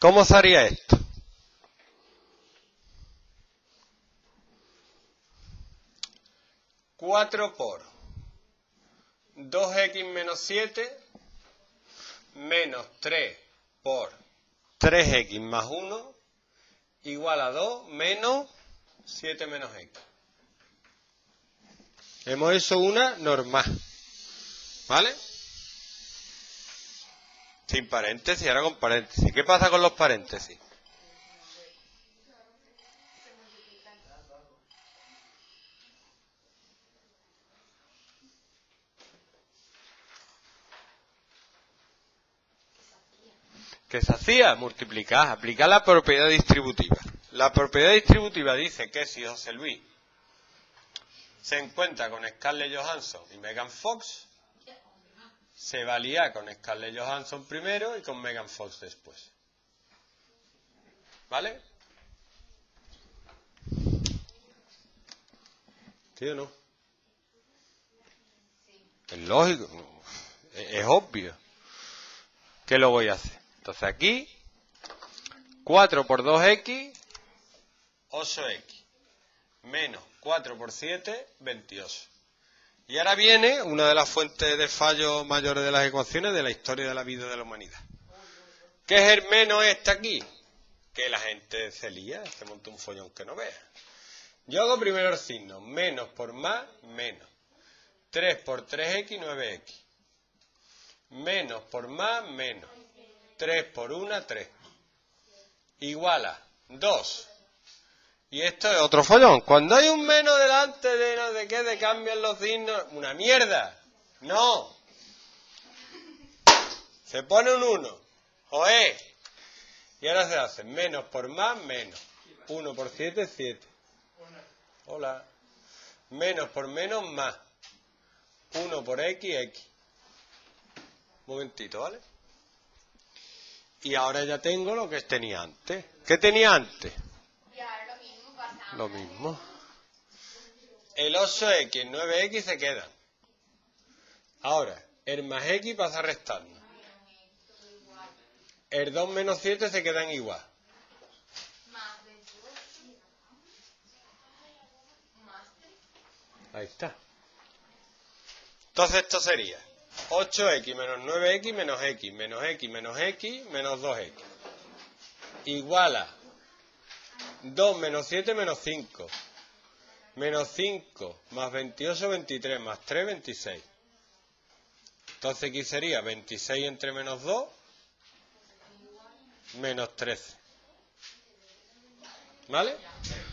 ¿Cómo se haría esto? Cuatro por 2x menos 7 menos 3 por 3x más 1 igual a 2 menos 7 menos x. Hemos hecho una normal, ¿vale? Sin paréntesis, ahora con paréntesis. ¿Qué pasa con los paréntesis? ¿Qué se hacía? Multiplicar, aplicar la propiedad distributiva. La propiedad distributiva dice que si José Luis se encuentra con Scarlett Johansson y Megan Fox, se va a liar con Scarlett Johansson primero y con Megan Fox después. ¿Vale? ¿Sí o no? Es lógico, es obvio. ¿Qué lo voy a hacer? Entonces aquí, 4 por 2x, 8x, menos 4 por 7, 28. Y ahora viene una de las fuentes de fallo mayores de las ecuaciones de la historia de la vida de la humanidad. ¿Qué es el menos este aquí? Que la gente se lía, se monta un follón que no vea. Yo hago primero el signo, menos por más, menos. 3 por 3x, 9x. Menos por más, menos. 3 por 1, 3. Igual a 2. Y esto es otro follón. Cuando hay un menos delante de no sé qué, de cambian los signos. ¡Una mierda! ¡No! Se pone un 1. ¡Joé! Y ahora se hace menos por más, menos. 1 por 7, 7. Hola. Menos por menos, más. 1 por x, x. Un momentito, ¿vale? Y ahora ya tengo lo que tenía antes. ¿Qué tenía antes? Lo mismo. El 8x y el 9x se quedan. Ahora, el más x pasa restando. El 2 menos 7 se quedan igual. Ahí está. Entonces esto sería 8x menos 9x menos x menos x menos x menos 2x. Igual a 2 menos 7 menos 5. Menos 5 más 28, 23 más 3, 26. Entonces aquí sería 26 entre menos 2 menos 13. ¿Vale?